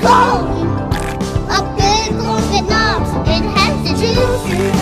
cold. Up good, long good knobs, it has the juice.